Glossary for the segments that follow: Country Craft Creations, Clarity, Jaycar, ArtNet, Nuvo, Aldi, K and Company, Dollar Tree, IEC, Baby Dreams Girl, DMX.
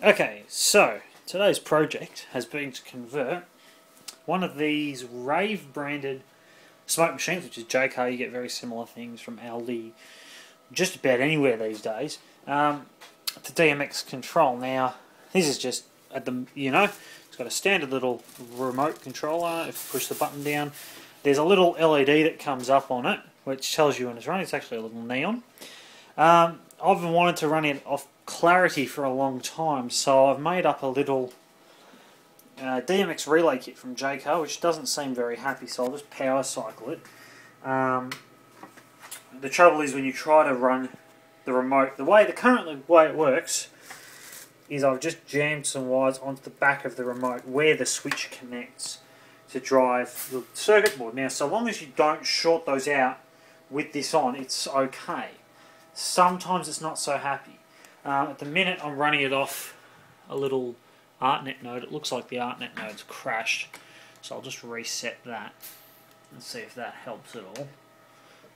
Okay, so today's project has been to convert one of these Rave branded smoke machines, which is Jaycar. You get very similar things from Aldi, just about anywhere these days, to DMX control. Now this is just at the, you know, it's got a standard little remote controller. If you push the button down, there's a little LED that comes up on it which tells you when it's running. It's actually a little neon. I've wanted to run it off Clarity for a long time, so I've made up a little DMX relay kit from Jaycar, which doesn't seem very happy, so I'll just power cycle it. The trouble is when you try to run the remote, the current way it works is I've just jammed some wires onto the back of the remote where the switch connects to drive the circuit board. Now, so long as you don't short those out with this on, it's okay. Sometimes it's not so happy. At the minute I'm running it off a little ArtNet node. It looks like the ArtNet node's crashed, so I'll just reset that and see if that helps at all.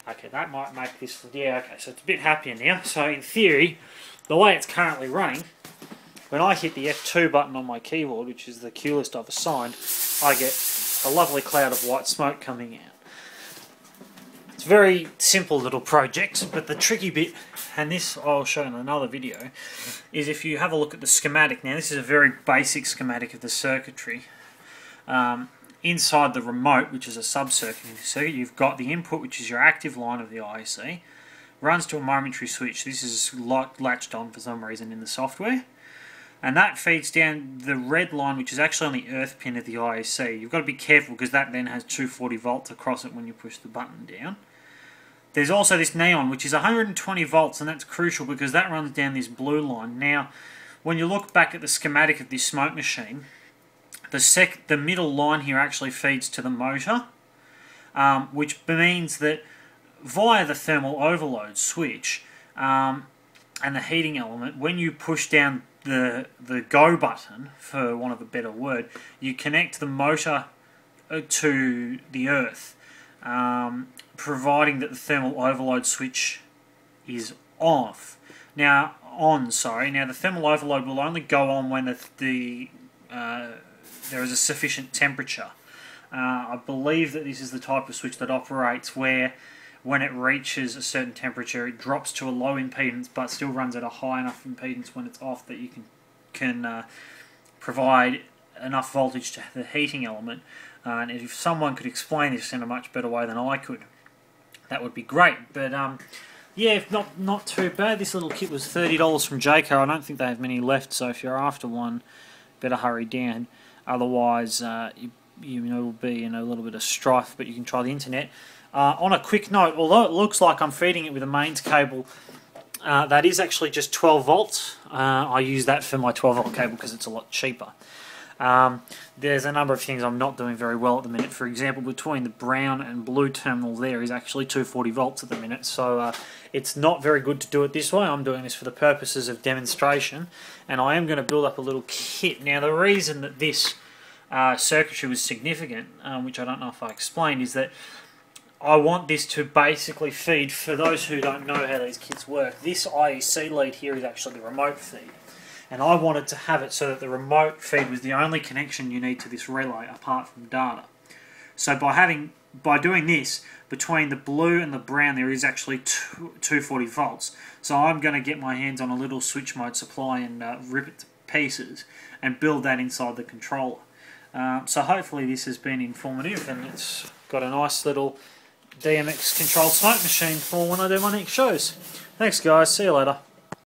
Okay, that might make this, yeah, okay, so it's a bit happier now. So in theory, the way it's currently running, when I hit the F2 button on my keyboard, which is the cue list I've assigned, I get a lovely cloud of white smoke coming out. It's a very simple little project, but the tricky bit, and this I'll show in another video, is if you have a look at the schematic. Now this is a very basic schematic of the circuitry. Inside the remote, which is a sub-circuit in the circuit, you've got the input, which is your active line of the IEC, runs to a momentary switch. This is latched on for some reason in the software, and that feeds down the red line, which is actually on the earth pin of the IEC. You've got to be careful because that then has 240 volts across it when you push the button down. There's also this neon, which is 120 volts, and that's crucial because that runs down this blue line. Now, when you look back at the schematic of this smoke machine, the middle line here actually feeds to the motor, which means that via the thermal overload switch and the heating element, when you push down the go button, for want of a better word, you connect the motor to the earth, providing that the thermal overload switch is off. Now, Now the thermal overload will only go on when there is a sufficient temperature. I believe that this is the type of switch that operates where, when it reaches a certain temperature, it drops to a low impedance but still runs at a high enough impedance when it's off that you can provide enough voltage to the heating element. And if someone could explain this in a much better way than I could, that would be great. But yeah, if not too bad. This little kit was $30 from Jaycar. I don't think they have many left, so if you're after one, better hurry down. Otherwise, you know, will be in a little bit of strife, but you can try the internet. On a quick note, although it looks like I'm feeding it with a mains cable, that is actually just 12 volts. I use that for my 12 volt cable because it's a lot cheaper. There's a number of things I'm not doing very well at the minute. For example, between the brown and blue terminal there is actually 240 volts at the minute, so it's not very good to do it this way. I'm doing this for the purposes of demonstration, and I am going to build up a little kit. Now, the reason that this circuitry was significant, which I don't know if I explained, is that I want this to basically feed, for those who don't know how these kits work, this IEC lead here is actually the remote feed. And I wanted to have it so that the remote feed was the only connection you need to this relay apart from data. So by doing this, between the blue and the brown there is actually 240 volts. So I'm going to get my hands on a little switch mode supply and rip it to pieces and build that inside the controller. So hopefully this has been informative, and it's got a nice little DMX controlled smoke machine for when I do my next shows. Thanks guys, see you later.